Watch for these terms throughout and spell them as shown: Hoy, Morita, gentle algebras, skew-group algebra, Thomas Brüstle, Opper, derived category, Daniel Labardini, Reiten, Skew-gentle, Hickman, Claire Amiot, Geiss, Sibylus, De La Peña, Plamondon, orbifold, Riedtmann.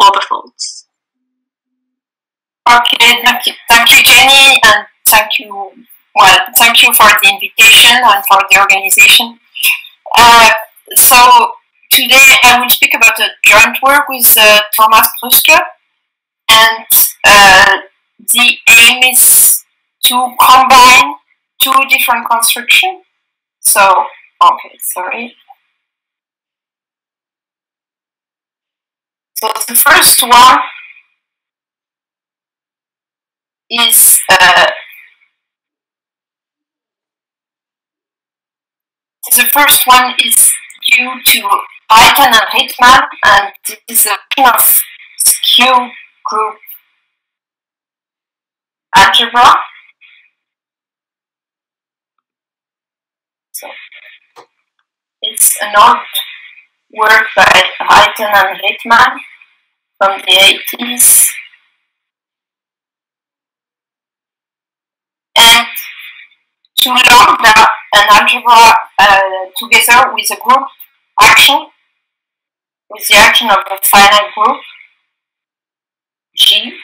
Oberholz. Okay, thank you, Jenny, and thank you for the invitation and for the organization. So today I will speak about a joint work with Thomas Brüstle, and the aim is to combine two different constructions. So, okay, sorry. So the first one is due to Reiten and Hickman, and it is a kind of skew group algebra. So it's an old work by Reiten and Riedtmann from the 80s. And to learn an algebra together with a group action, with the action of a finite group, G,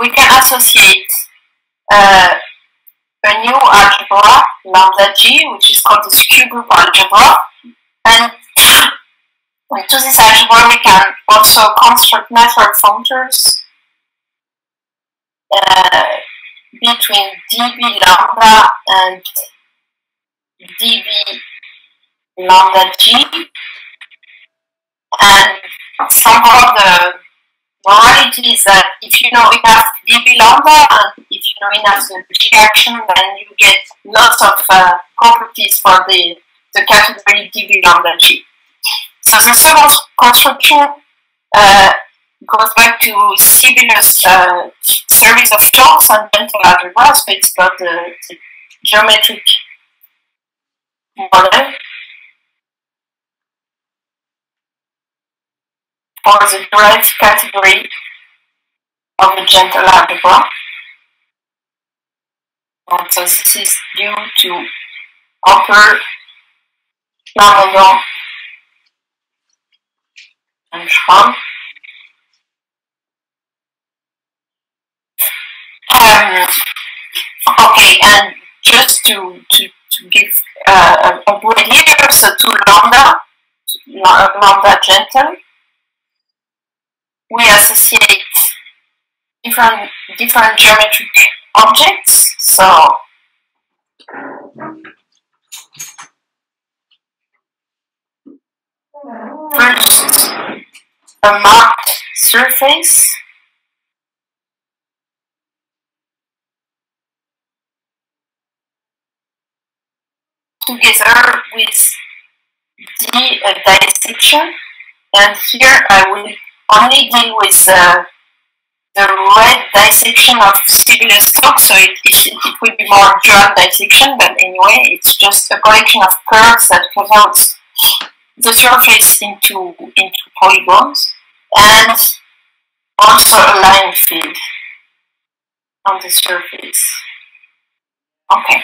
we can associate a new algebra, lambda G, which is called the skew group algebra, and to this algebra, we can also construct network functors between dB lambda and dB lambda G, and somehow the morality is that if you know enough dB lambda and if you know enough the G action, then you get lots of properties for the category dB lambda G. So the second construction goes back to Sibylus' series of jobs and dental algebra, so it's got the geometric model for the derived category of the gentle algebra. And so this is due to Opper, Plamondon, and Hickman. Okay, and just to give a word here, so to lambda gentle, we associate different geometric objects. So first, a mapped surface, together with the dissection, and here I will only deal with the red dissection of Sibylus talk, so it will be more joint dissection, but anyway, it's just a collection of curves that converts the surface into polygons, and also a line field on the surface. Okay,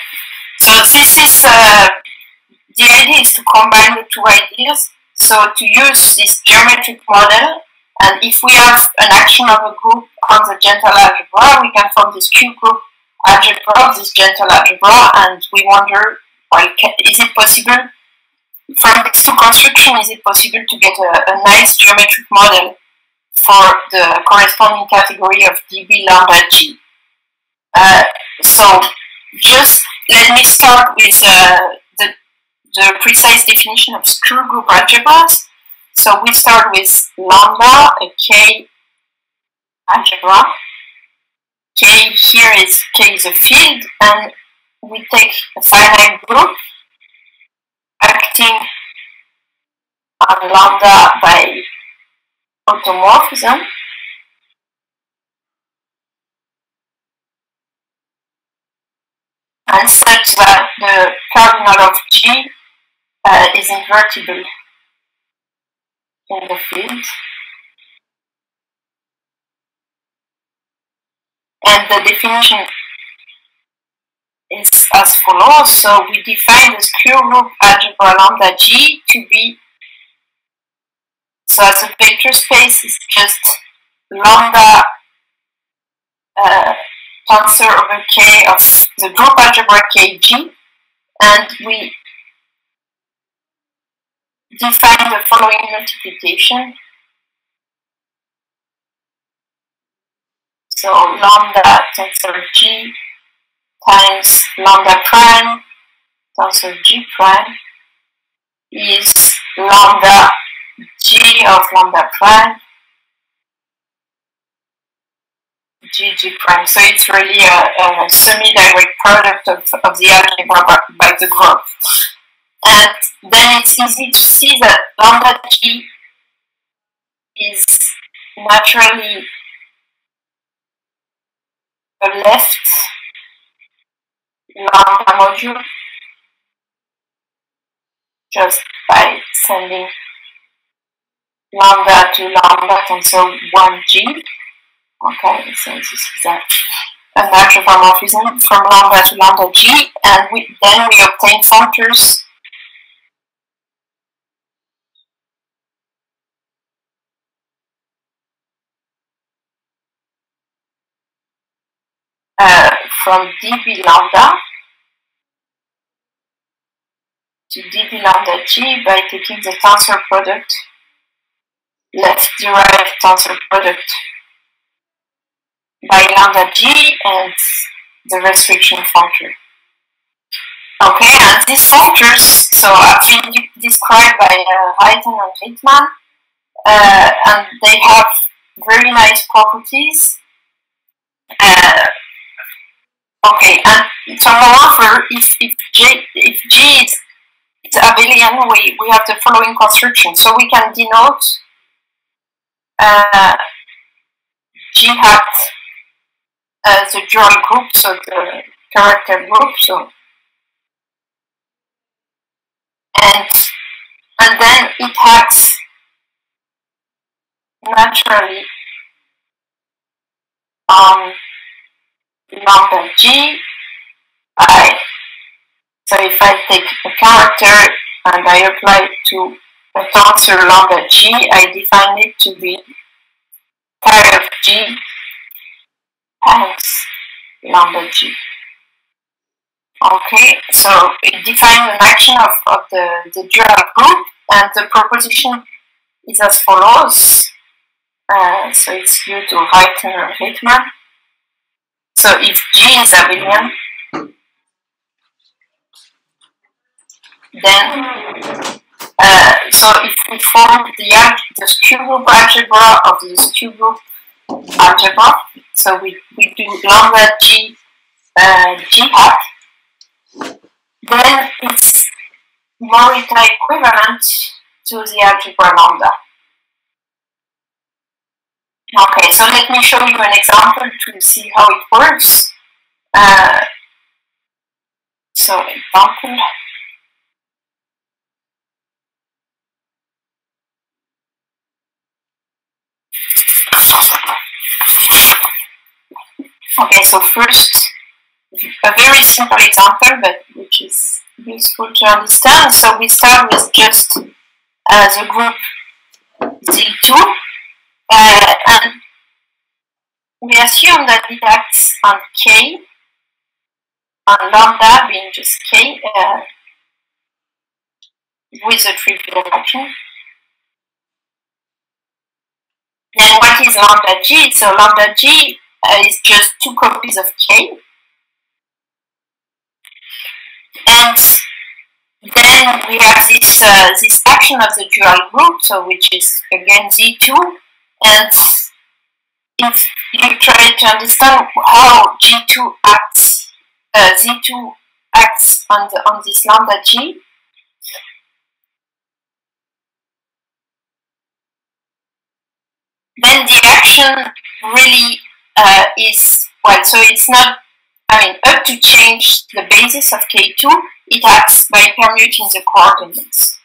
so this is the idea is to combine the two ideas, so to use this geometric model, and if we have an action of a group on the gentle algebra, we can form this Q group algebra of this gentle algebra, and we wonder, well, is it possible from these two constructions, is it possible to get a nice geometric model for the corresponding category of dB lambda G? So just let me start with the precise definition of skew group algebras. So we start with lambda, a K algebra. K here is K is a field, and we take a finite group acting on lambda by automorphism. And such that the cardinal of G is invertible in the field. And the definition is as follows, so we define the skew group algebra lambda G to be So as a vector space, it's just lambda tensor over K of the group algebra KG, and we define the following multiplication. So lambda tensor G times lambda prime tensor G prime is lambda G of lambda prime G prime. So it's really a semi-direct product of the algebra by the group. And then it's easy to see that lambda G is naturally a left lambda module just by sending lambda to lambda tensor 1G. Okay, so this is a natural homomorphism from lambda to lambda G, and then we obtain functors from dB lambda to dB lambda G by taking the tensor product, left-derived tensor product by lambda G and the restriction functor. Okay, and these functors, so have been described by Reiten and Riedtmann, and they have very nice properties. Okay, and so moreover, if G is abelian, we have the following construction. So we can denote G hat as a dual group, so the character group. So and then it acts naturally on lambda G. So if I take a character and I apply it to a tensor lambda G, I define it to be chi of G times lambda G. Okay, so it defines an action of the dual group, and the proposition is as follows. So it's due to Reiten and Hickman. So if G is abelian, then so if we form the skew group algebra of the skew group algebra, so we do lambda G G hat, then it's Morita equivalent to the algebra lambda. Okay, so let me show you an example to see how it works. So example. Okay, so first, a very simple example, but which is useful to understand. So we start with just the group Z2. And we assume that it acts on K, on lambda being just K, with a trivial action. Then what is lambda G? So lambda G is just two copies of K. And then we have this, this action of the dual group, so which is again Z2. And if you try to understand how G2 acts, Z2 acts on this lambda G, then the action really is, well, so it's not, I mean, up to change the basis of K2, it acts by permuting the coordinates.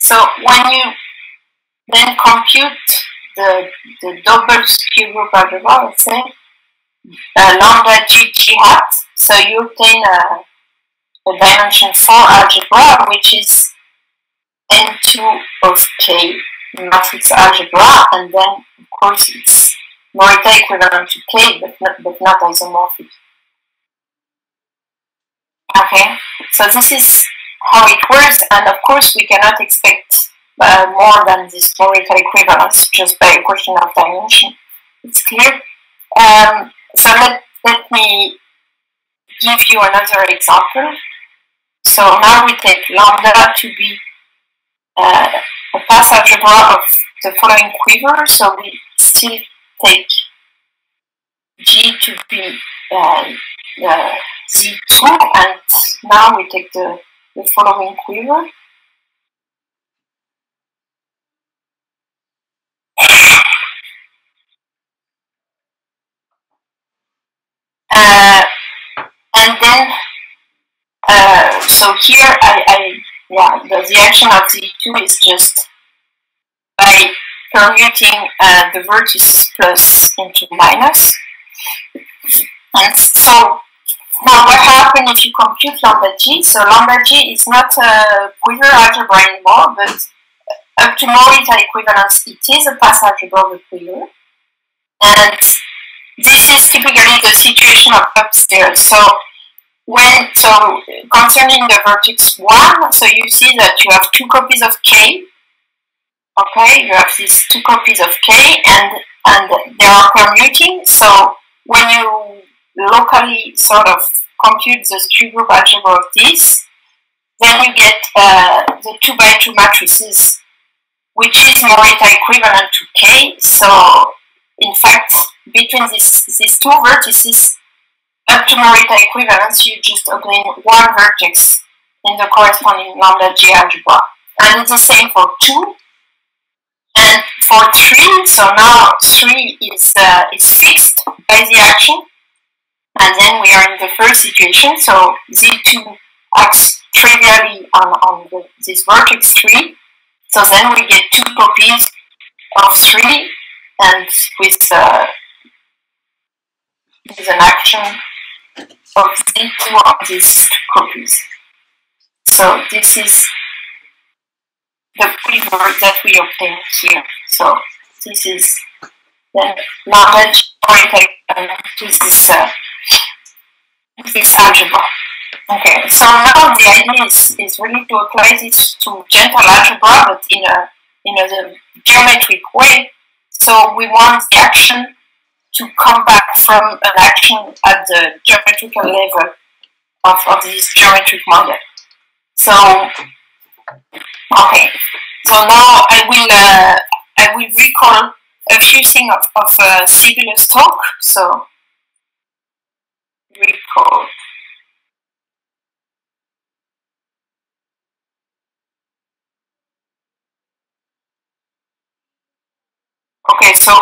So when you Then compute the double skew algebra, let's say, lambda g hat. So you obtain a dimension 4 algebra, which is N2 of K matrix algebra, and then of course it's Morita equivalent to K, but not isomorphic. Okay, so this is how it works, and of course we cannot expect more than this Morita equivalence just by a question of dimension. It's clear. So let me give you another example. So now we take lambda to be a path algebra of the following quiver, so we still take G to be Z2, and now we take the following quiver. And then, so here the action of Z2 is just by permuting the vertices plus into minus. And so now what happens if you compute lambda g? So lambda g is not a quiver algebra anymore, but up to Morita equivalence it is a path algebra with quiver. And this is typically the situation of upstairs. So concerning the vertex 1, so you see that you have two copies of K. Okay, you have these two copies of K, and they are permuting. So when you locally sort of compute the skew group algebra of this, then you get the 2x2 matrices, which is Morita equivalent to K. So in fact, between these two vertices, up to Morita equivalence, you just obtain one vertex in the corresponding lambda G algebra. And it's the same for 2 and for 3. So now 3 is sixth by the action. And then we are in the first situation. So Z2 acts trivially on this vertex 3. So then we get two copies of 3 and with an action of Z2 of these copies. So this is the quiver that we obtain here. So this is the knowledge oriented to this algebra. Okay, so now the idea is really to apply this to gentle algebra, but in a geometric way. So we want the action to come back from an action at the geometrical level of this geometric model. So, okay. So now I will recall a few things of Sibylus' talk. So, recall. Okay, so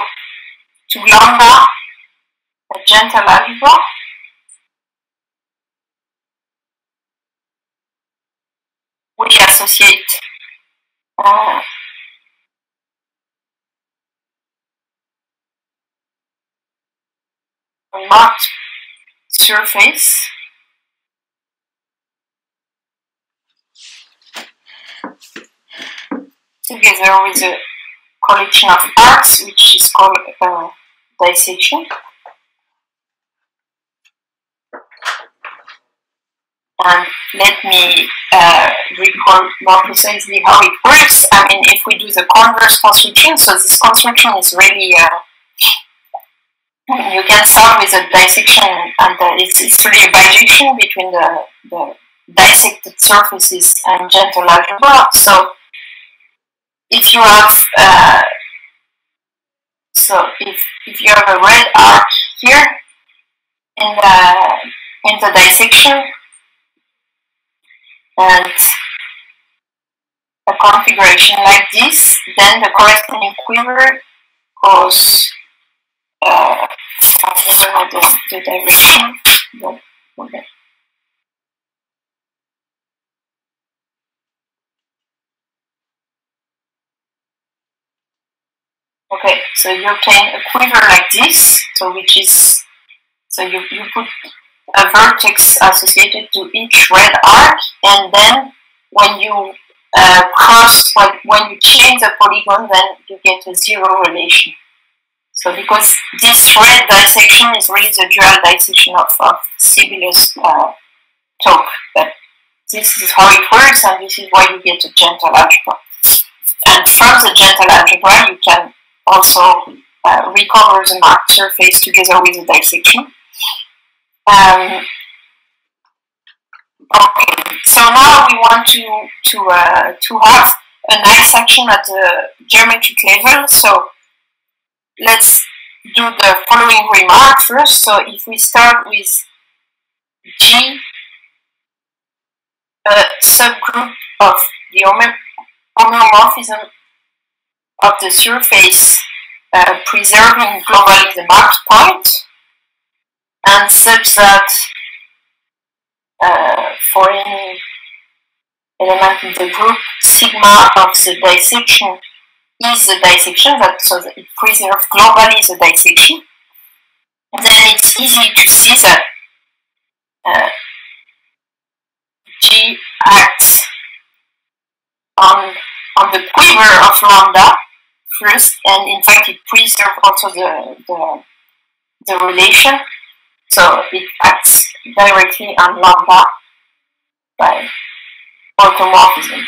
to lambda, a gentle algebra. We associate a marked surface together with a collection of arcs, which is called dissection. And let me recall more precisely how it works. I mean, if we do the converse construction, so this construction is really, you can start with a dissection, and it's really a bijection between the dissected surfaces and gentle algebra. So if you have if you have a red arc here in the dissection and a configuration like this, then the corresponding quiver goes I don't know the direction, but okay. Okay, so you obtain a quiver like this, so which is, so you put a vertex associated to each red arc, and then when you cross, when you change the polygon, then you get a zero relation. So because this red dissection is really the dual dissection of Sibylus talk, but this is how it works, and this is why you get a gentle algebra. And from the gentle algebra, you can also recover the marked surface together with the dissection. Okay, so now we want to have a nice action at the geometric level. So let's do the following remark first. So if we start with G, a subgroup of the homeomorphism of the surface preserving globally the marked point, and such that for any element in the group, sigma of the dissection is the dissection, so that it preserves globally the dissection. Then it's easy to see that G acts on the quiver of lambda first, and in fact it preserves also the relation, so it acts directly on lambda by automorphism.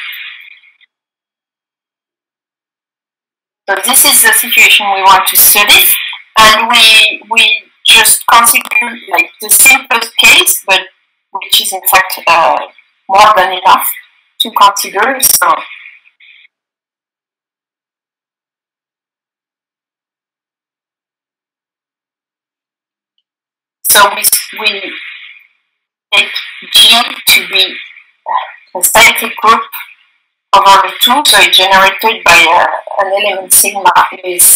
So this is the situation we want to study, and we just consider like the simplest case, but which is in fact more than enough to consider. So we take G to be a static group over the two, so it's generated by an element sigma with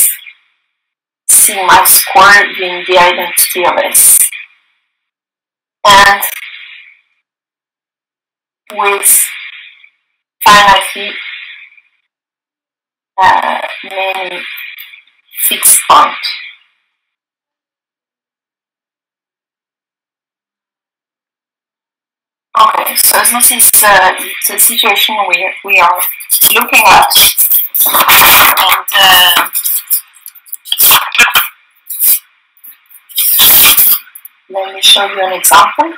sigma squared being the identity of S. And with finitely many fixed points. Okay, so this is the situation we are looking at, and let me show you an example.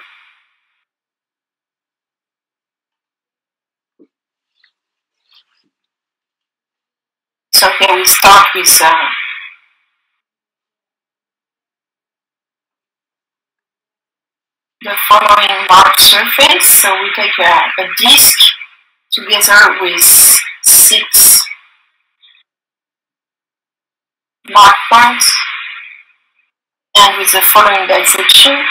So here we start with the following marked surface. So we take a disk together with 6 marked points, and with the following dissection.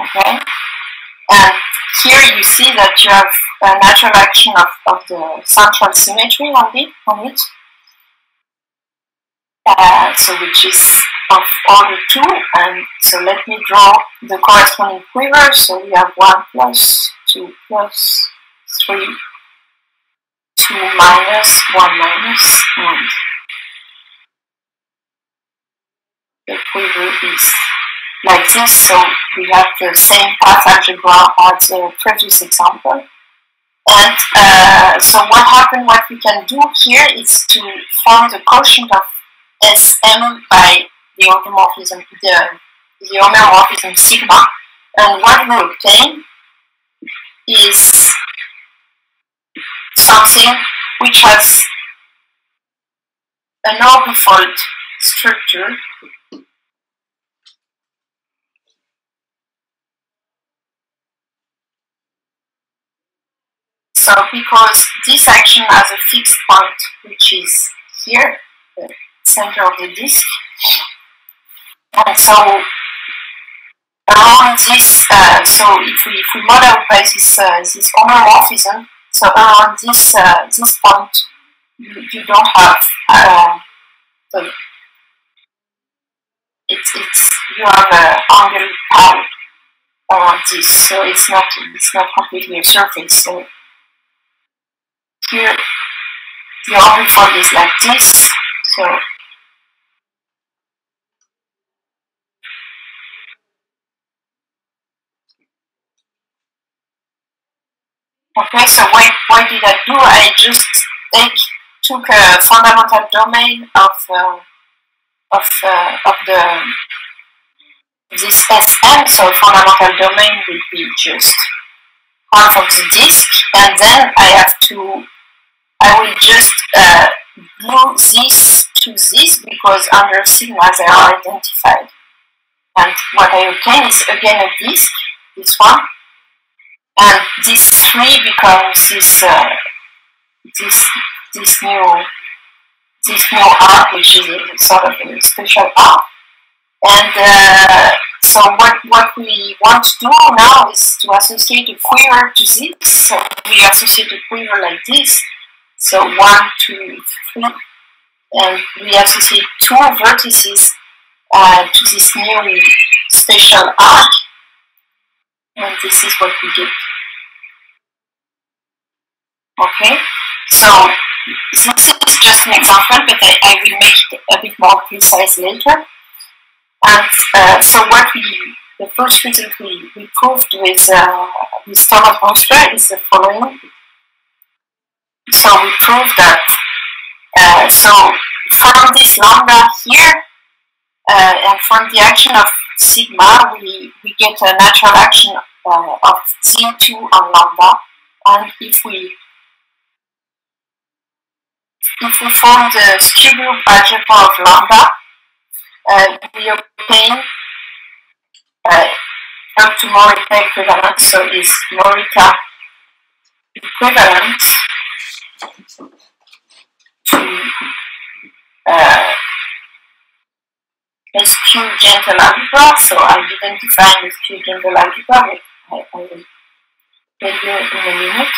Okay, and here you see that you have a natural action of the central symmetry on it. So which is of order 2, and so let me draw the corresponding quiver. So we have 1 + 2 + 3, 2 - 1 - 1. The quiver is like this, so we have the same path algebra as the previous example. And so what we can do here is to form the quotient of Sm by the homeomorphism sigma, and what we obtain is something which has an orbifold structure . So because this action has a fixed point, which is here, center of the disk, and so around this, so if we model by this homeomorphism, so around this point, you don't have you have an angle pi around this, so it's not completely a surface. So here the open fold is like this, so okay, so what did I do? I just took a fundamental domain of the this SM, so fundamental domain will be just half of the disk, and then I will just glue this to this because under sigma they are identified. And what I obtain is again a disk, this one, and this 3 becomes this this new R, which is a sort of a special R. And so what we want to do now is to associate a quiver to this. So we associate a quiver like this. So 1, 2, 3, and we associate 2 vertices to this new special arc, and this is what we get. Okay, so this is just an example, but I will make it a bit more precise later. And so the first result we proved with Thomas Brüstle is the following. So we proved that, so from this lambda here, and from the action of sigma, we get a natural action of Z2 on lambda. And if we form the skew group algebra of lambda, we obtain up to Morita equivalence, so is Morita equivalent to SQ gentle algebra, so I didn't define SQ gentle algebra, but I will tell you in a minute.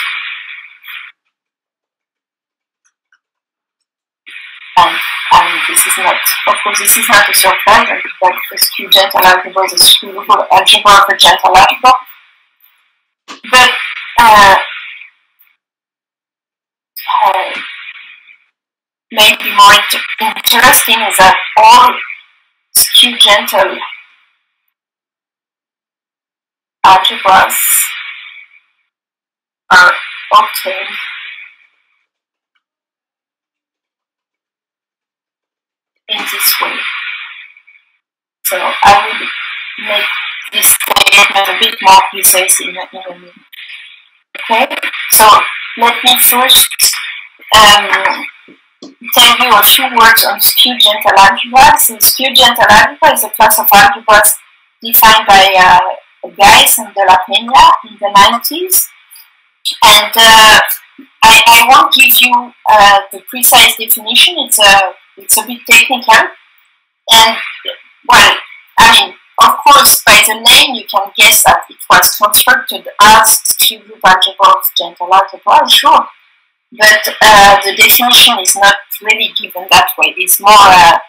And this is not, of course, this is not a surprise, but the skew gentle algebra is a skew algebra of a gentle algebra. But maybe more interesting is that all skew gentle algebras are obtained in this way. So I will make this statement a bit more precise in a minute. Okay, so let me first tell you a few words on skew gentle algebra. So skew gentle algebra is a class of algebras defined by Geiss and De La Peña in the 90s. And I won't give you the precise definition. It's a bit technical, and well, I mean, of course, by the name you can guess that it was constructed as skew group algebra of gentle algebra, sure, but the definition is not really given that way. It's more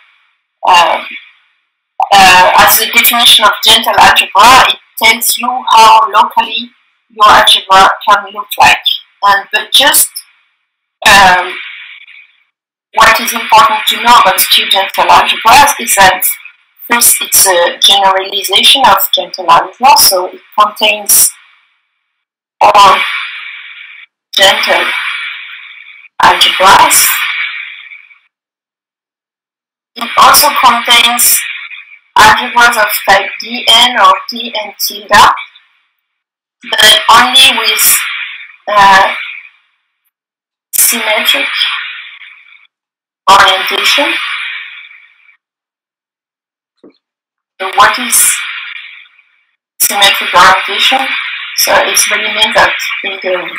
as the definition of gentle algebra, it tells you how locally your algebra can look like, and but just what is important to know about skew gentle algebras is that first it's a generalization of gentle algebra, so it contains all gentle algebras. It also contains algebras of type Dn or Dn tilde, but only with symmetric orientation. So what is symmetric orientation? So it really means that in the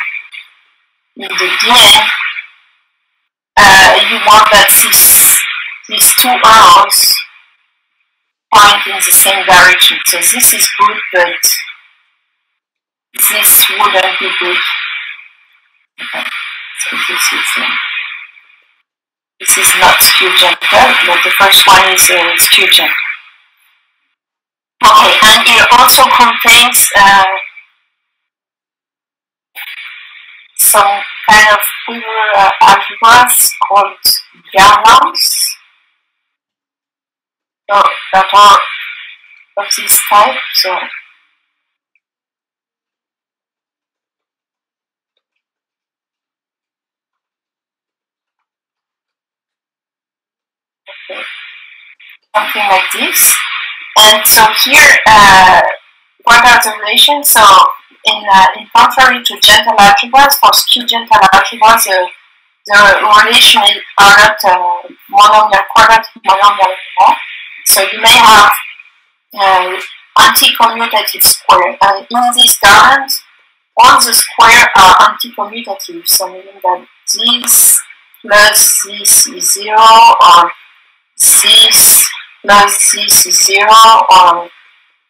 Dn, you want that these two arrows point in the same direction. So this is good, but this wouldn't be good. Okay. So this is this is not skew gentle, but the first one is skew gentle. Okay, and it also contains some kind of figure algebras called gammas, so that are of this type. So okay, something like this. And so here, what are the relations? So in contrary to gentle algebras, for skew gentle algebras, the relation are not monomial quadratic monomial anymore. So you may have anti-commutative square, and in this garden, all the squares are anti-commutative, so meaning that this plus this is 0, or this plus this is 0, or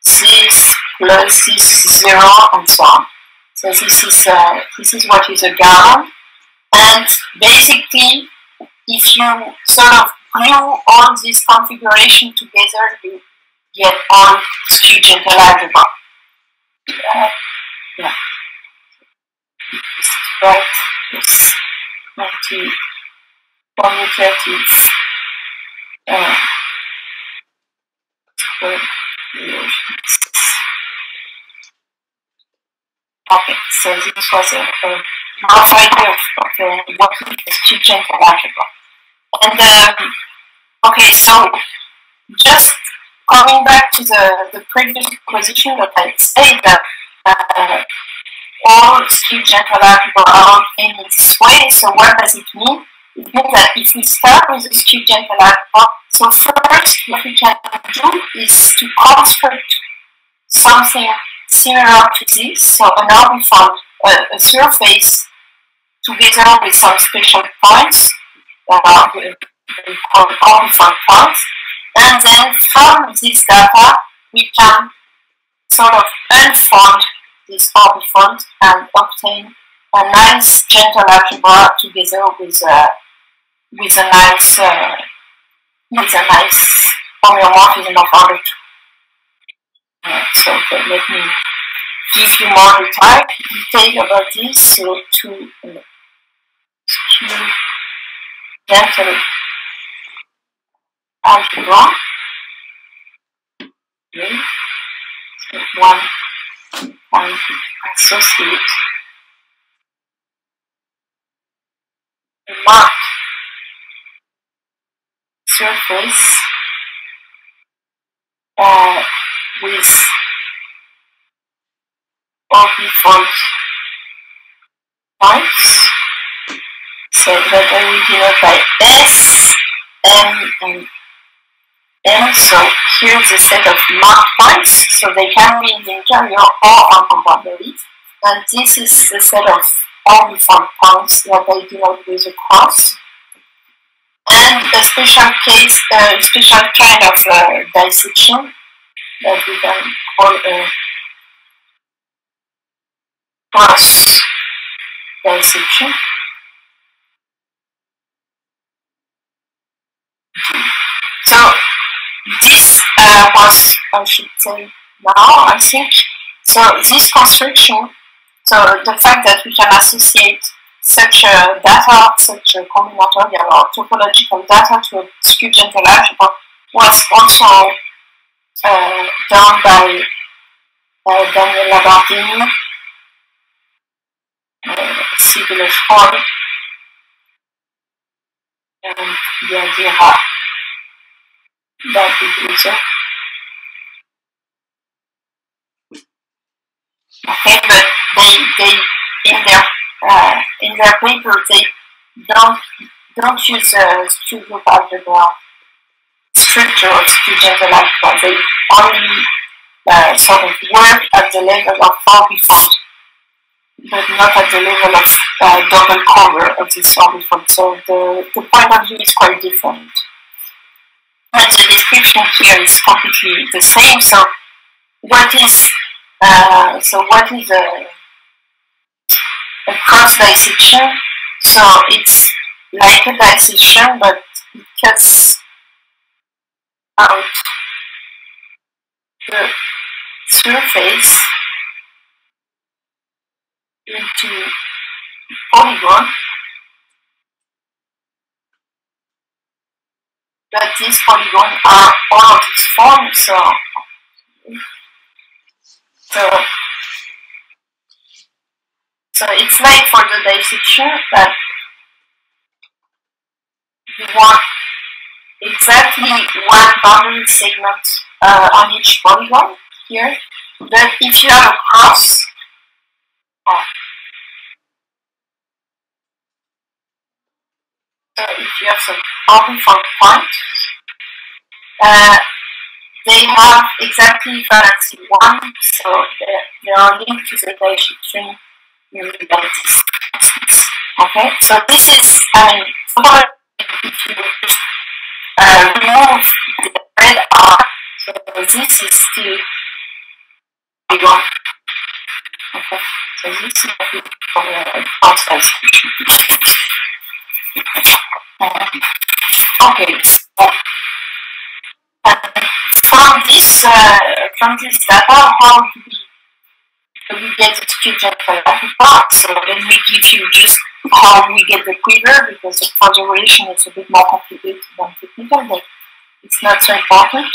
this plus this is 0, and so on. So this is what is a garden, and basically, if you sort of glue all this configuration together, you get all skew gentle algebra. Yeah. Right. Yes. Anti-commutative square relations. Okay, so this was a rough idea of what is skew gentle algebra. And okay, so just coming back to the previous position that I said, that all skew gentle algebra are in this way. So what does it mean? It means that if we start with the skew gentle algebra, so first what we can do is to construct something similar to this. So now we found a surface together with some special points that are called points. And then from this data, we can sort of unfold this orbifold and obtain a nice gentle algebra together with a nice homeomorphism of order 2. So okay, let me give you more detail about this. So to gentle algebra. Okay. So one can associate a marked surface with orbifold points. So that I will denote by S, M, and M. So here's a set of marked points, so they can be in the interior or on the boundary. And this is the set of orbifold points that I denote with a cross. And a special case, a special kind of dissection that we can call a cross dissection. So this was, I should say now, I think, so this construction, so the fact that we can associate such a data, such a combinatorial or topological data to a skew gentle algebra was also done by Daniel Labardini, Sibylus, Hoy, and the idea of that we do so. Okay, but they in their paper they don't use skew group algebra structure or skew gentle algebra. They only sort of work at the level of orbifold, but not at the level of double cover of this orbifold. So the point of view is quite different. But the description here is completely the same. So what is a cross dissection? So it's like a dissection, but it cuts out the surface into polygon, but these polygons are all of its form, so it's made for the dissection, but you want exactly one boundary segment on each polygon here. But if you have a cross, so if you have some open for points, they have exactly valency 1, so they are linked to the Gaussian universes. Okay, so this is, if you remove the red R, so this is still polygon. Okay, so this is the outside. Okay, so from this data, how do we get the skew for that part? So let me give you just how we get the quiver, because for the relation it's a bit more complicated than technical, but it's not so important.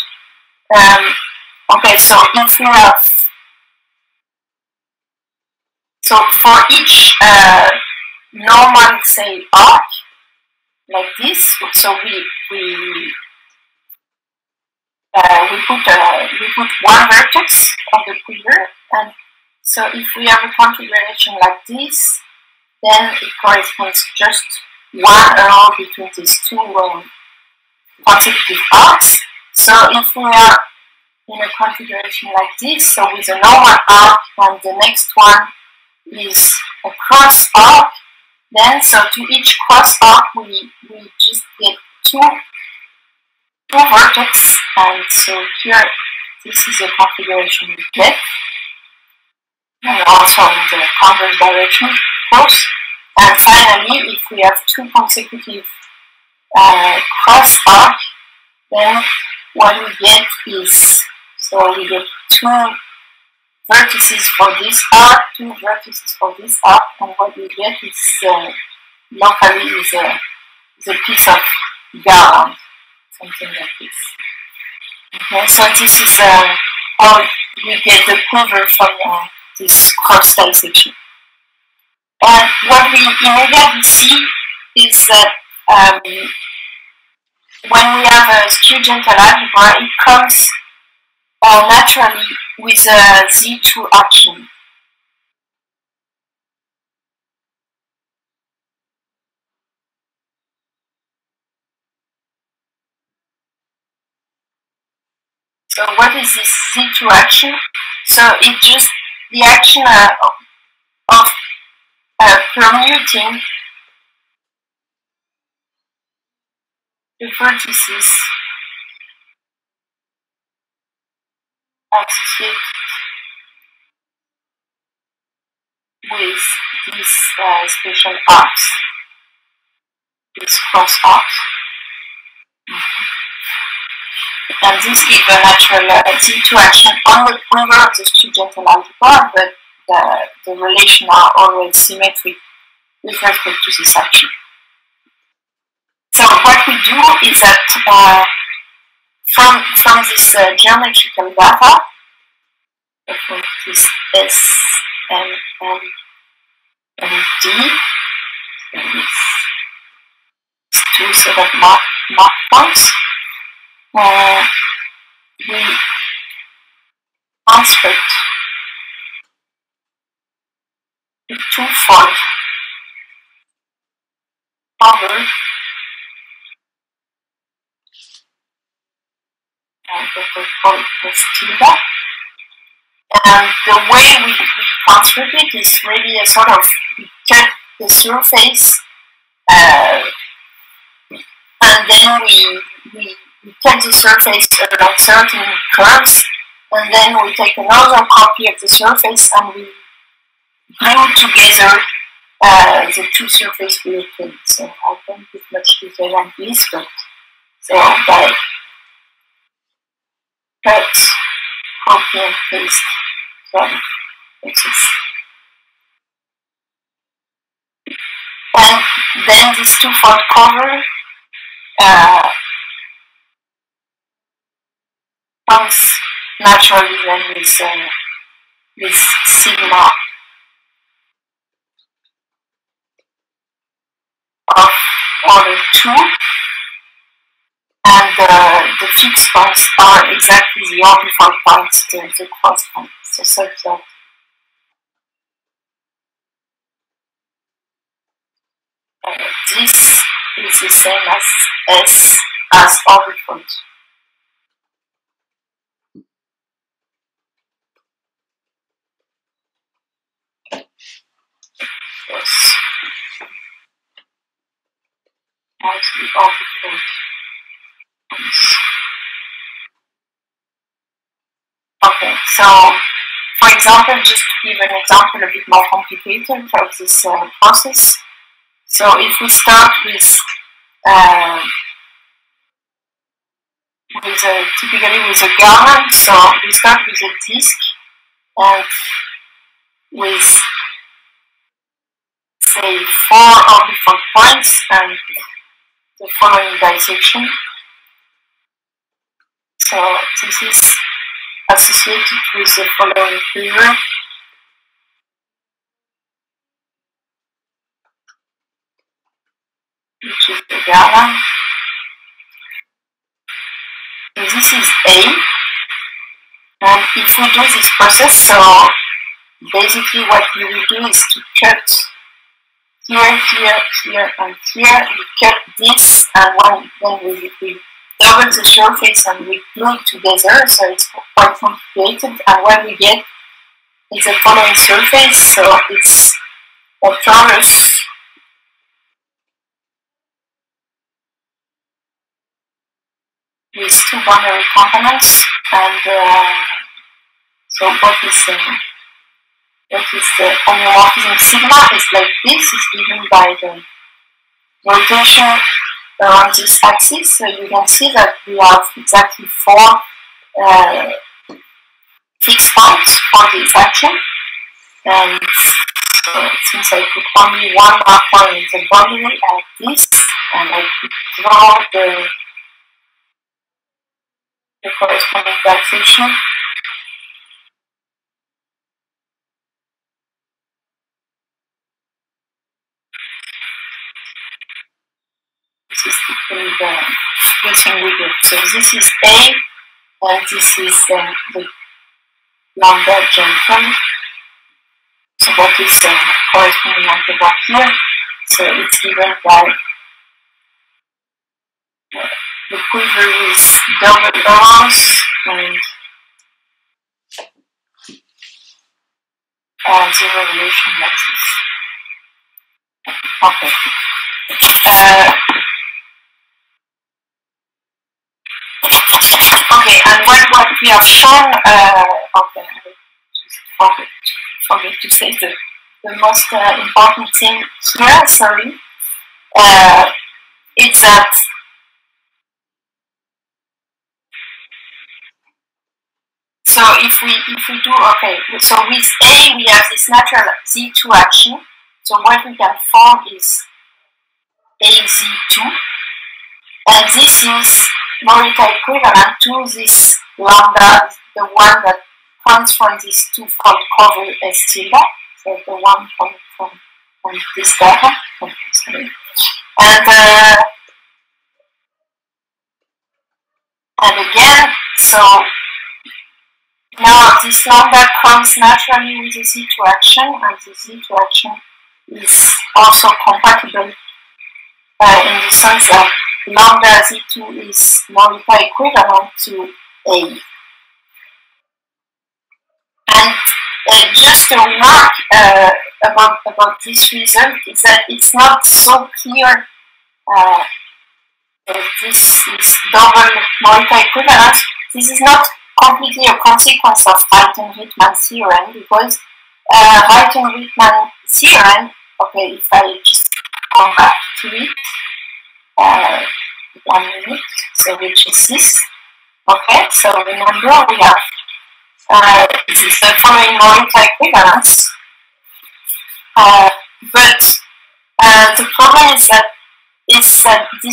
Okay, so if we have, so for each normal, say, arc, like this, so we put one vertex of the quiver, and so if we have a configuration like this, then it corresponds just one row between these two consecutive arcs. So if we are in a configuration like this, so with a normal arc and the next one is a cross arc, then so to each cross arc we just get two vertex, and so here this is a configuration we get, and also in the converse direction, of course. And finally, if we have two consecutive cross arc, then what we get is, so we get two vertices for this arc, two vertices for this arc, and what we get is locally is a piece of yarn, something like this. Okay, so this is how we get the quiver from this cross-style section. And what we immediately see is that when we have a skew gentle algebra, it comes naturally with a Z2 action. So what is this Z2 action? So it's just the action of permuting the vertices associated with these special arcs, these cross arcs. And this gives a natural Z2 action on the quiver of the skew gentle algebra, but the relations are always symmetric with respect to this action. So what we do is that from this geometrical data, from this S and D, and these two sort of mark points, we construct the twofold cover and the fold is tilde. And the way we construct it is really a sort of cut the surface, and then we cut the surface along certain curves, and then we take another copy of the surface and we glue together the two surfaces we obtained. So I don't give much detail on this, but so by cut, copy and paste from surfaces. then this twofold cover comes naturally then with this sigma of order 2, and the fixed points are exactly the orbifold points to the cross-point, so such that this is the same as S as orbifold. Yes. As the orbifold points. Okay, so for example, just to give an example a bit more complicated of this process. So if we start typically with a garment, so we start with a disk and with say 4 orbifold points and the following dissection. So this is associated with the following figure. Which is the gamma. So this is A, and if we do this process, so basically what we will do is to cut here, here, here, and here. We cut this, and then we double the surface and we glue it together, so it's quite complicated, and what we get is the following surface, so it's a torus. With 2 boundary components, and so what is the homeomorphism sigma is like this, is given by the rotation around this axis. So you can see that we have exactly 4 fixed points for this action, and so since I put only one marker in the boundary like this, and I could draw the corresponding dissection. This is typically the splitting we do. So this is A, and this is the lambda junction. So what is corresponding on the block here? So it's given by the quiver is double arrows, and the revolution like this. Okay. Okay, and what we have shown, okay, I just forgot to say the most important thing here, sorry, is that so if we do, okay, so with A we have this natural Z2 action, so what we can form is AZ2, and this is more equivalent to this lambda, the one that comes from this twofold cover S tilde, so the one from this data, okay, sorry. And again, so now this lambda comes naturally with the Z2 action, and the Z2 action is also compatible in the sense that lambda Z2 is more equivalent to A. And just a remark about this result is that it's not so clear that this is double multi-equivalence. This is not completely a consequence of Reiten-Riedtmann theorem, because Reiten-Riedtmann theorem, okay, if I just come back to it, 1 minute, so which is this, okay, so remember we have this is the following Morita equivalence, but The problem is that this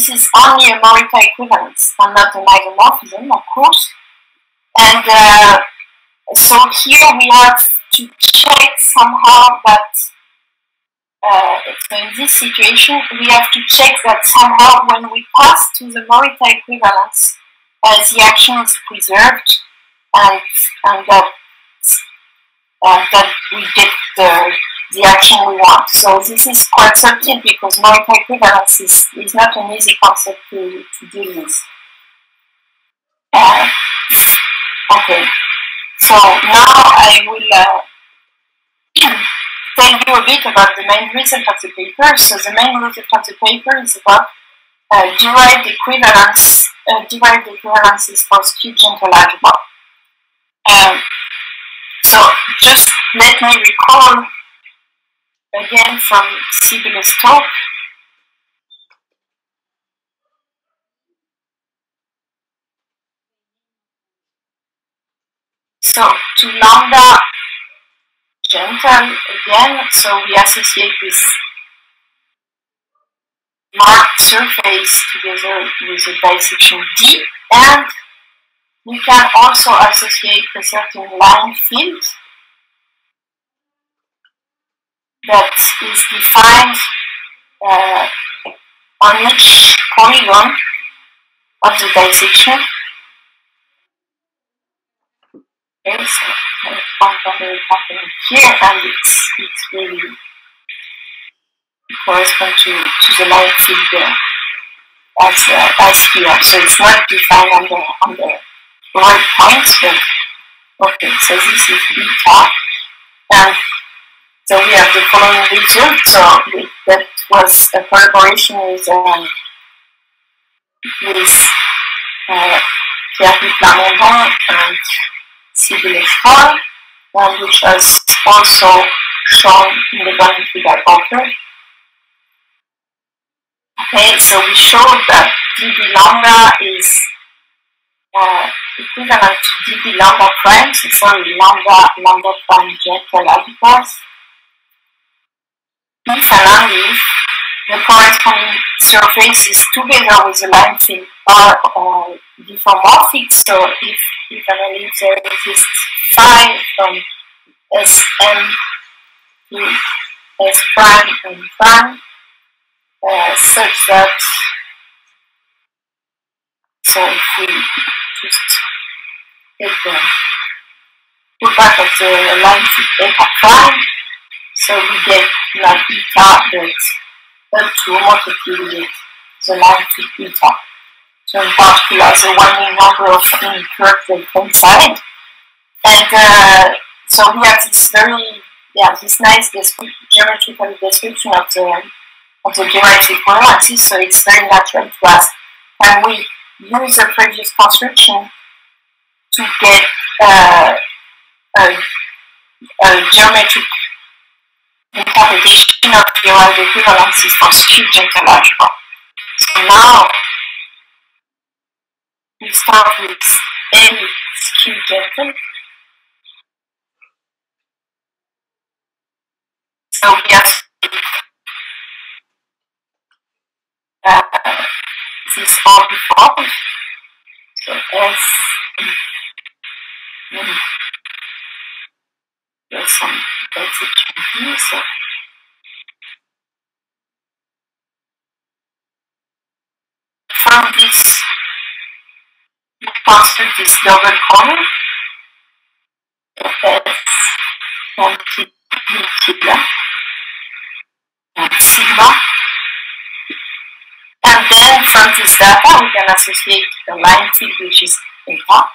is only a Morita equivalence and not an isomorphism, of course. And so here we have to check somehow that, so in this situation, we have to check that somehow when we pass to the Morita equivalence, the action is preserved and that we get the action we want. So this is quite subtle because Morita equivalence is not an easy concept to deal with. Okay, so now I will tell you a bit about the main result of the paper. So the main result of the paper is about derived equivalence, derived equivalences for skew gentle algebra. So just let me recall again from Sibylus' talk. So to lambda gentle again, so we associate this marked surface together with a bisection D, and we can also associate a certain line field that is defined on each polygon of the bisection. Okay, so I found something happening here, and it's really corresponds to the line field there, as here. So it's not defined on the right points, but okay. So this is beta, and so we have the following result. So that was a collaboration with Plamondon and Sibylus Hoy, which was also shown in the boundary by Opper. Okay, so we showed that dB lambda is equivalent to dB lambda prime, so sorry, lambda prime gentle algebras. If and only the corresponding surfaces together with the line field are diffeomorphic, so if and only there exists phi from Sm to S prime and prime, such that, so if we just take the two part of the line field eta prime, so we get like eta that up to multiply the line field eta. So in particular, the winding number of any curve that coincide. And so we have this very, this nice geometrical description of the derived equivalences, so it's very natural to us. And we use the previous construction to get a geometric interpretation of derived equivalences for skew gentle algebra. So now we start with L skew gentle. So we have this all before, so S, there's some basic here, so from this we construct this double column S and sigma. And then from this data, we can associate the line field, which is eta.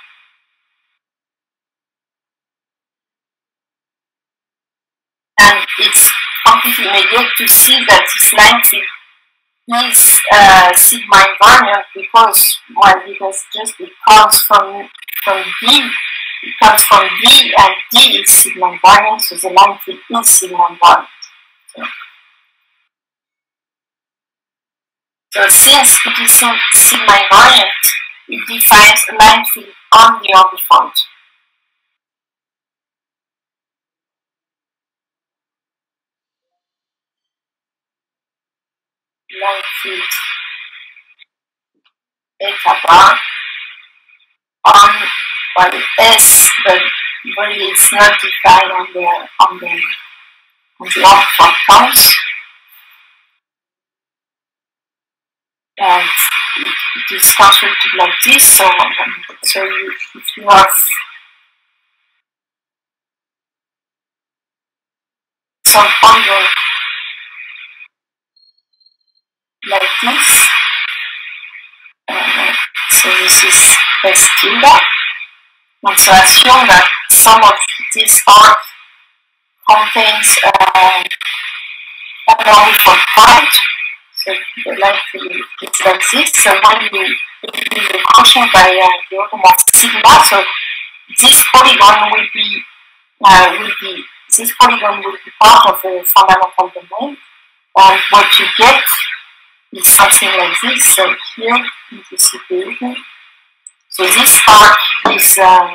And it's completely immediate to see that this line field is sigma invariant because, well, because just it comes from D, it comes from D, and D is sigma invariant, so the line field is sigma invariant. So. So since it is sigma invariant, it defines a line field on the orbifold. Leipzig, etc. But the body is notified on the output house, and it is constructed like this. So if you have some fungal like this, so this is S tilde, and so assume that some of this art contains a value for pride, so the likelihood is like this. So when you give the quotient by the order of sigma, so this polygon will be part of the fundamental domain, and what you get is something like this. So here you can see the equation. So this part is the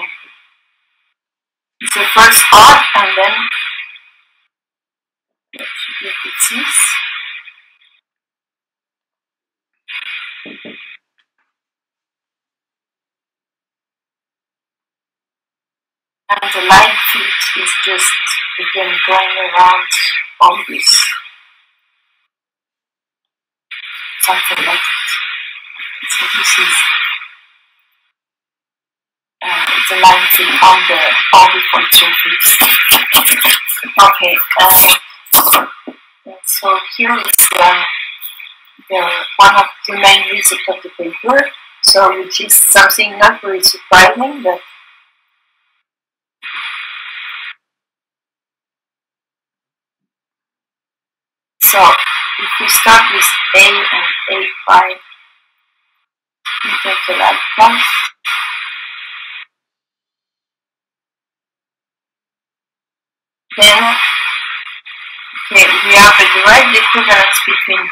first part, and then let's get this. And the light field is just again going around on this. Something like it. So this is the line thing on the function fields. Okay, so here is one of the main reasons of the paper, so which is something not very surprising, but so if we start with A and A5 equal to like 1. Then we have a direct equivalence between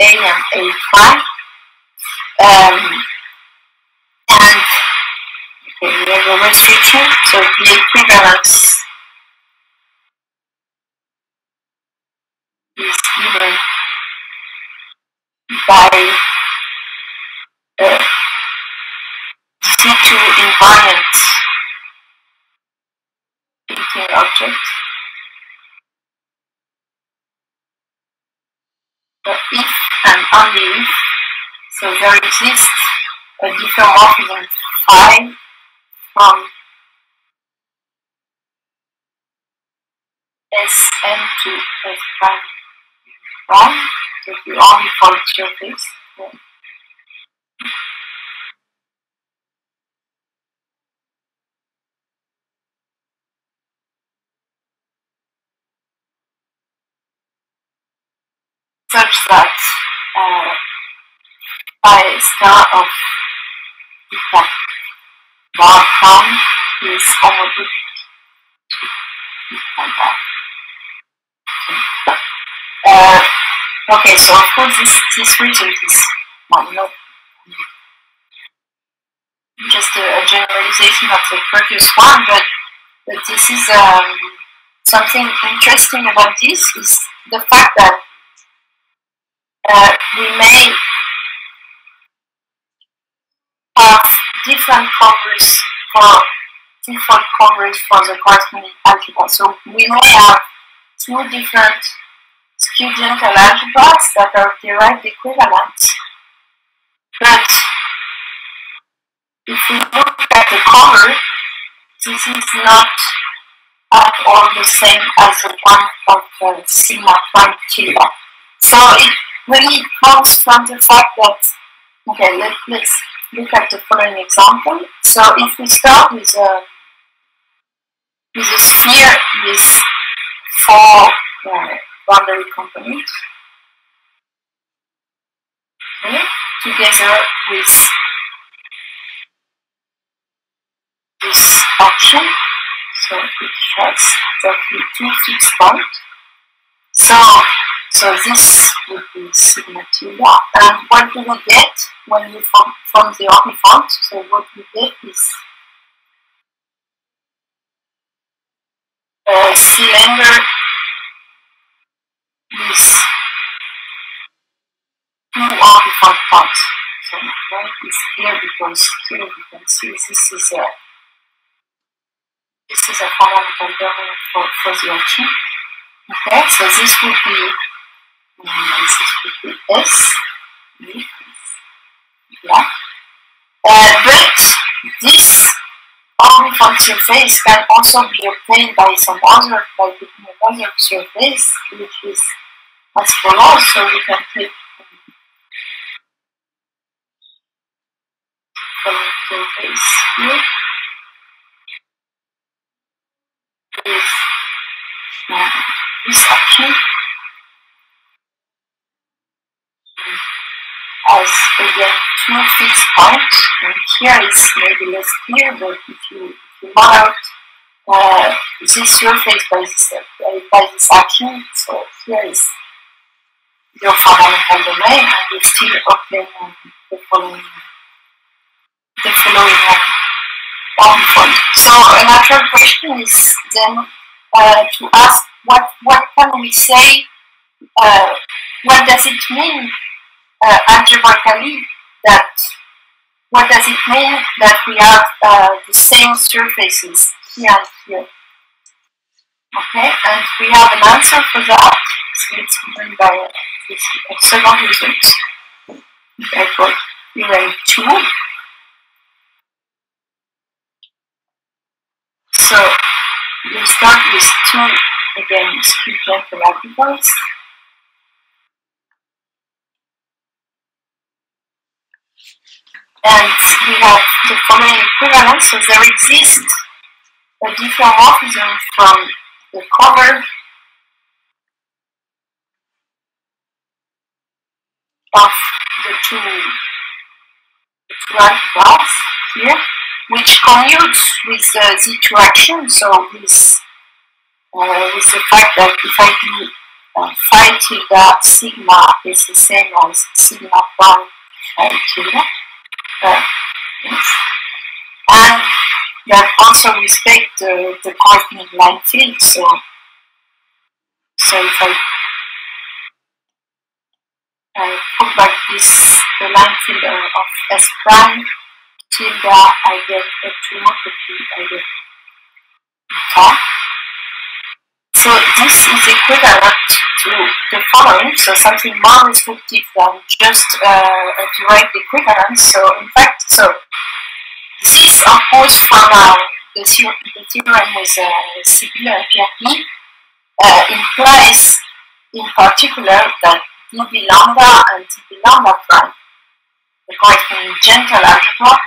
A and A5. And we have a restriction, so the equivalence is given by C2 invariant Hickman object. If and only if, so there exists a diffeomorphism phi from Sn to F'1, so you only for geopics. Such that phi star of theta bar prime is homotopy to theta bar. Okay, so of course this result is not just a generalization of the previous one, but this is something interesting about this is the fact that we may have different covers for the corresponding algebra. So we may have two different skew-gentle algebras that are derived equivalents. But if we look at the cover, this is not at all the same as the one of the sigma prime tilde. So it really comes from the fact that, okay, let's look at the following example. So if we start with a sphere with four boundary components, okay, together with this action, so it has exactly two fixed points. So this would be sigma tilde, and what do we get when we from the ornithon? So what we get is a cylinder with Two artifact parts. So one is here because here you can see this is a common container for the action. Okay, so this would be S. Yeah. But this artifact surface can also be obtained by some other, by picking another surface, which is as follows. So we can take surface here with this action as again two fixed parts, and here it's maybe less clear, but if you mark this surface by this action, so here is your fundamental domain, and you still obtain the following one. So another question is then to ask what can we say, what does it mean that we have the same surfaces here and here? Okay, and we have an answer for that. So it's given by this second result. I got array 2. So we start with 2 again skew gentle articles. And we have the following equivalent. So there exists a diffeomorphism from the cover of the two articles here, which commutes with the two actions, so with the fact that if I do phi tilde sigma is the same as sigma prime phi tilde, yes. And that also respect the coordinate line field, so if I put back the line field of S prime tilde, I get a trimorphism, I get theta. So this is equivalent to the following, so something more restrictive than just a direct equivalence. So in fact, so this is of course from the theorem with Sibylus and Claire implies in particular that dB lambda and dB lambda prime, the corresponding gentle algebra,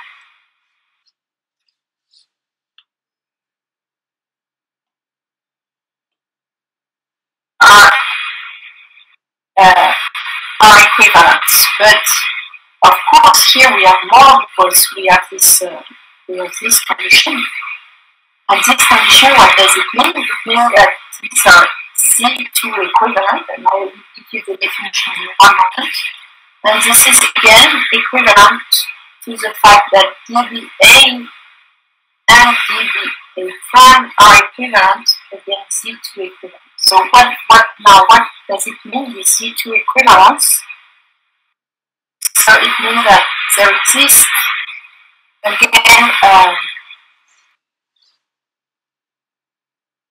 are equivalent, but of course here we have more because we have this condition. And this condition, what does it mean? It means that these are C2 equivalent, and I will give you the definition in one moment. And this is again equivalent to the fact that dBA and dBA prime are equivalent against Z2 equivalent. So what does it mean with Z2 equivalence? So it means that there exists again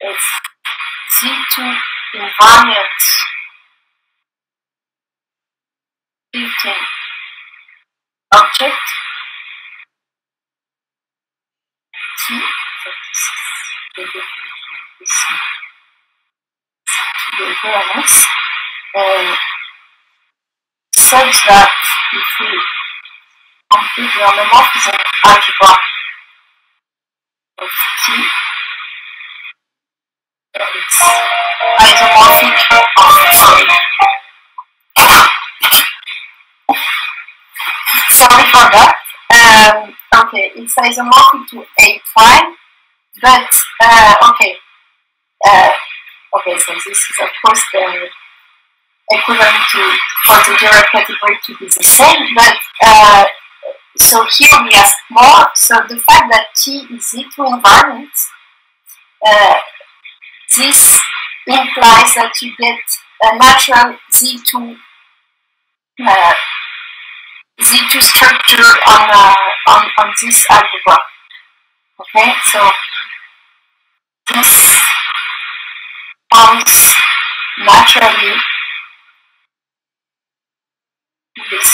it's Z2 invariant built-in object T. So this is the definition of this equivalence, such that if we complete the homomorphism algebra of T, it's isomorphic of, sorry for that, okay, it's isomorphic to A prime, but okay, so this is of course the equivalent to for the direct category to be the same, but so here we ask more. So the fact that T is Z2 invariant, this implies that you get a natural Z2 the two structure on this algebra. Okay, so this comes naturally to this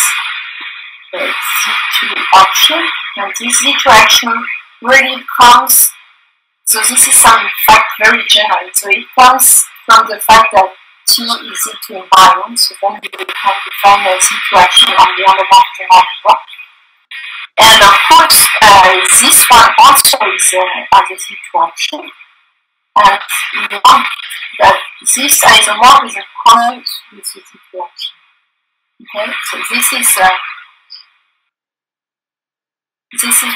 Z2 action, and this Z2 action really comes. So this is some fact very general. So it comes from the fact that T is Z2 in bound, so then we can define a Z2 action on the homomorphic algebra. And of course, this one also is as a Z2 action. And we want that this isomorphism comes with the Z2 action. Okay, so this is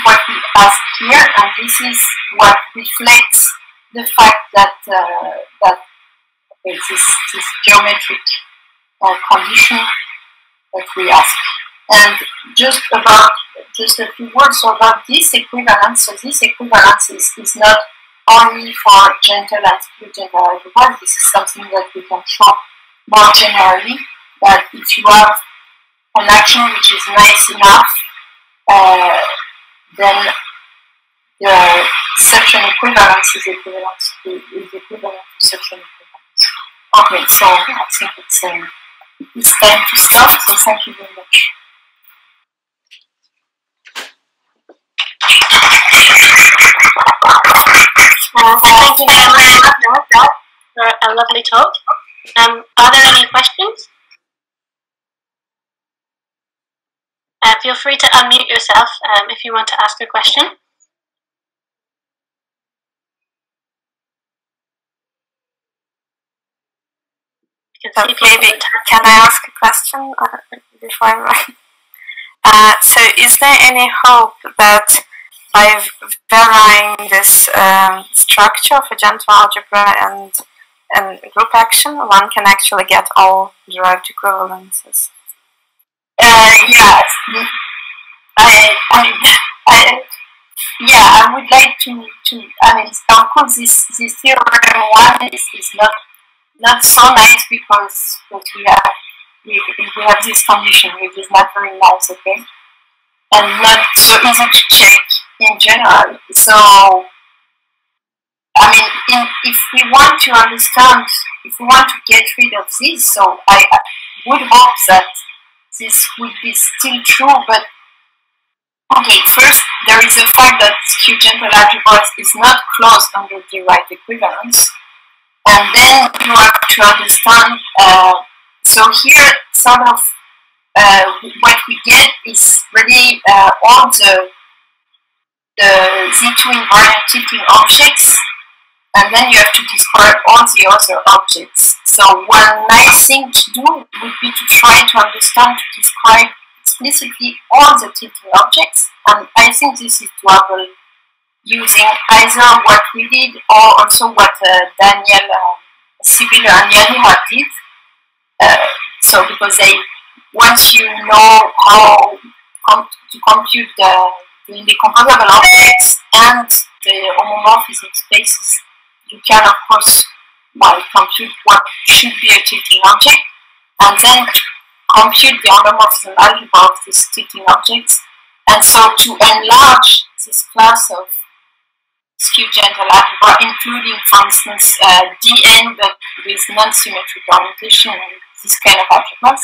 what we ask here, and this is what reflects the fact that this geometric condition that we ask. And just a few words about this equivalence. So this equivalence is not only for gentle and pure general algebra. This is something that we can show more generally, that if you have an action which is nice enough, then the section equivalence is equivalent to section equivalence. Okay, so I think it's time to stop, so thank you very much. Thank you very much for a lovely talk. Are there any questions? Feel free to unmute yourself if you want to ask a question. Maybe, can I ask a question before I so is there any hope that by varying this structure for gentle algebra and group action, one can actually get all derived equivalences? Yes, I would like to. I mean, of course, this theorem one is not so nice because we have this condition which is not very nice, okay, and not so easy to check in general. So, I mean, if we want to understand, if we want to get rid of this, so I would hope that this would be still true, but okay, first there is the fact that Q gentle algebra is not closed under derived equivalence, and then you have to understand. So here, sort of, what we get is really all the Z2 invariant tilting objects, and then you have to describe all the other objects. So one nice thing to do would be to try to understand, to describe explicitly all the tilting objects, and I think this is doable using either what we did or also what Daniel, Sibylus and Yadira did. So because they, once you know how to compute the indecomposable objects and the homomorphism spaces, you can of course compute what should be a tilting object, and then compute the homomorphism algebra of these tilting objects. And so to enlarge this class of skew gentle algebra, including, for instance, DN but with non-symmetric orientation and this kind of algebras,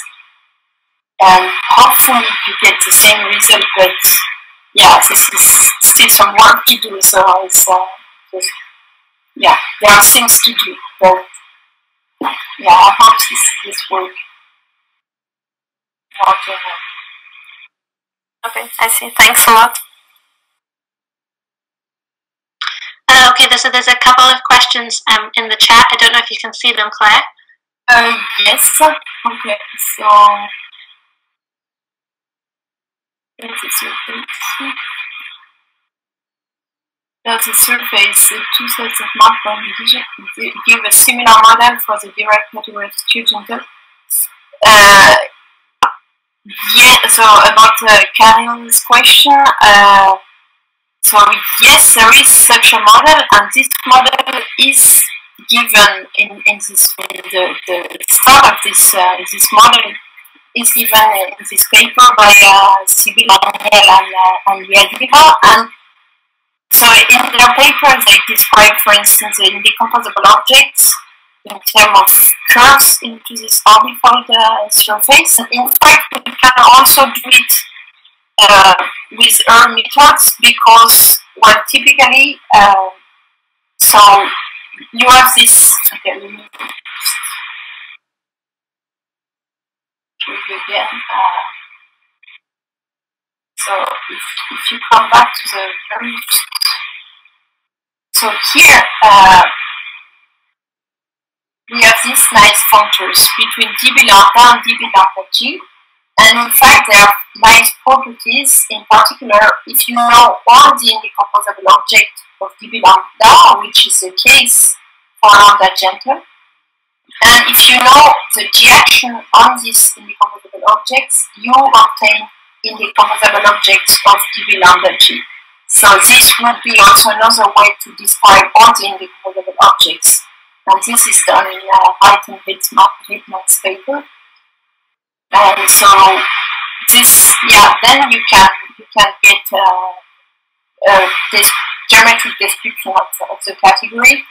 and hopefully you get the same result. But yeah, this is still some work to do. So it's yeah, there are things to do, but yeah, I hope this work. Okay, I see. Thanks a lot. Okay, so there's a couple of questions in the chat. I don't know if you can see them, Claire. Yes. Okay, so does the surface of two sets of Markov give a similar model for the direct category of skew gentle? Yeah, so about Karen's question, so yes, there is such a model, and this model is given in the start of this model is given in this paper by Sibylus and Riedtmann, and so in their paper they describe, for instance, the indecomposable objects in terms of curves into this orbifold surface. And in fact, we can also do it with our methods, because well, typically, so you have this. Okay, let me show you again. So if you come back to the very, so here we have these nice functors between DB lambda and DB lambda G, and in fact there are nice properties. In particular, if you know all the indecomposable objects of DB lambda, which is the case for lambda gentle, and if you know the G action on these indecomposable objects, you obtain indecomposable objects of DB lambda G. So this would be also another way to describe all the indecomposable objects. And this is done in Reiten Riedtmann's paper. And so this, yeah, then you can get this geometric description of the category.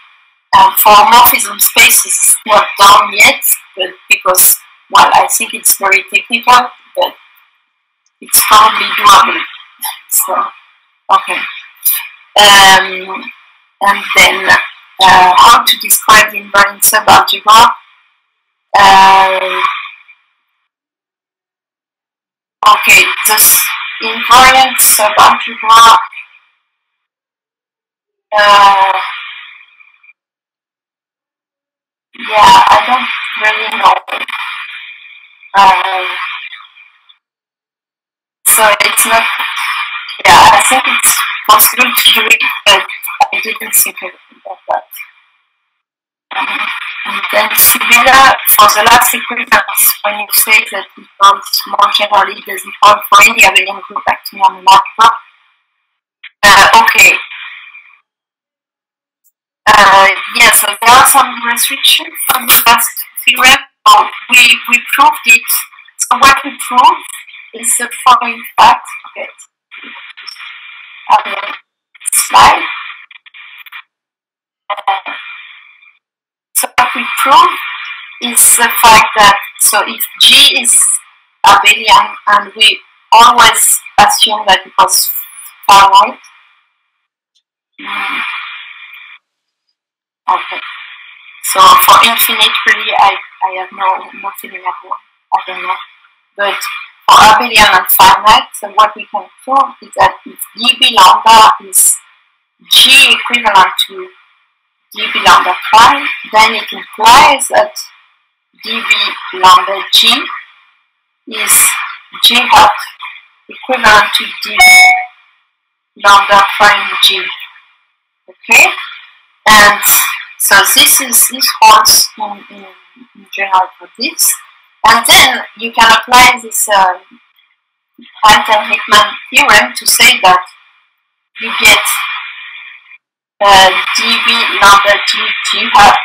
For morphism spaces, it's not done yet, but because, well, I think it's very technical, but it's probably doable. So, okay. And then how to describe the invariant subalgebra. Okay, this invariant subalgebra. Yeah, I don't really know. So it's not. Yeah, I think it's possible to do it, but I didn't think about that. And then Sibylus, for the last equivalence, when you say that it holds more generally, does it hold for any abelian group acting on the algebra? Okay. Yeah, so there are some restrictions from the last theorem. Oh, we proved it. So what we proved is the following fact. Okay. Slide. So what we prove is the fact that, so if G is abelian, and we always assume that it was far right. Okay. So for infinite, really, I have no feeling at all. I don't know. But for abelian and finite, so what we can prove is that if dB lambda is G equivalent to dB lambda prime, then it implies that dB lambda G is G hat equivalent to dB lambda prime G. Okay, and so this holds in general for this. And then you can apply this Reiten-Hickman theorem to say that you get dB lambda G hat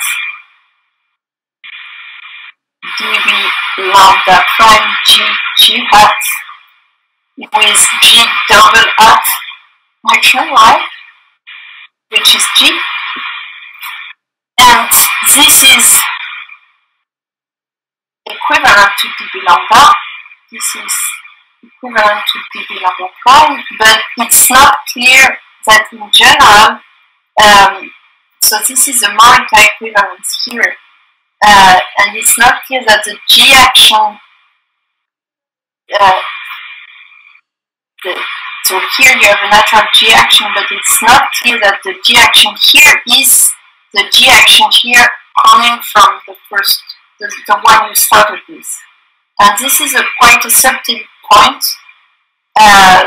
dB lambda prime G hat with G double hat action Y, which is G, and this is equivalent to dB lambda. This is equivalent to dB lambda prime, but it's not clear that in general. So this is the Morita equivalence here, and it's not clear that the G action. So here you have a natural G action, but it's not clear that the G action here is the G action here coming from the first. The one you started with, and this is quite a subtle point.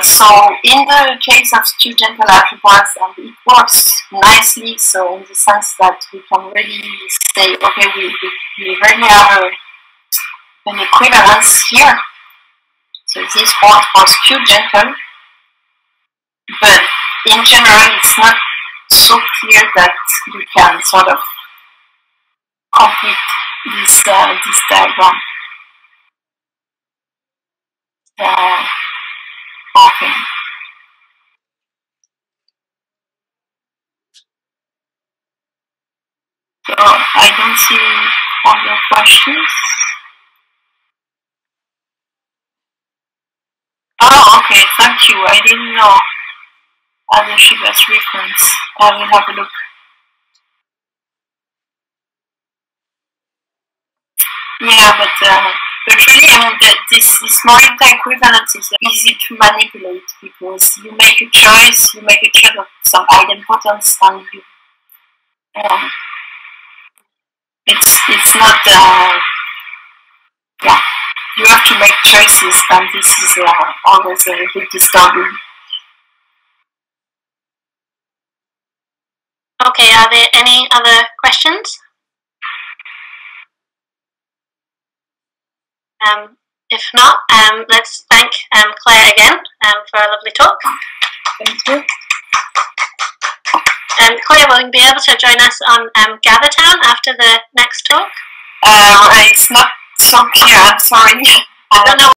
So in the case of two gentle algebras, and it works nicely, so in the sense that we can really say, okay, we really have an equivalence here. So this point was two gentle, but in general it's not so clear that you can sort of complete this diagram. Often. So I don't see all your questions. Oh, okay, thank you. I didn't know whether she was referenced. I will have a look. Yeah, but actually, I mean, this moral equivalence is easy to manipulate because you make a choice, you make a check of some idempotence, and you. It's not. Yeah, you have to make choices, and this is always a bit disturbing. Okay, are there any other questions? If not, let's thank Claire again for a lovely talk. Thank you. Claire, will you be able to join us on GatherTown after the next talk? It's not so clear, I'm sorry. I don't know.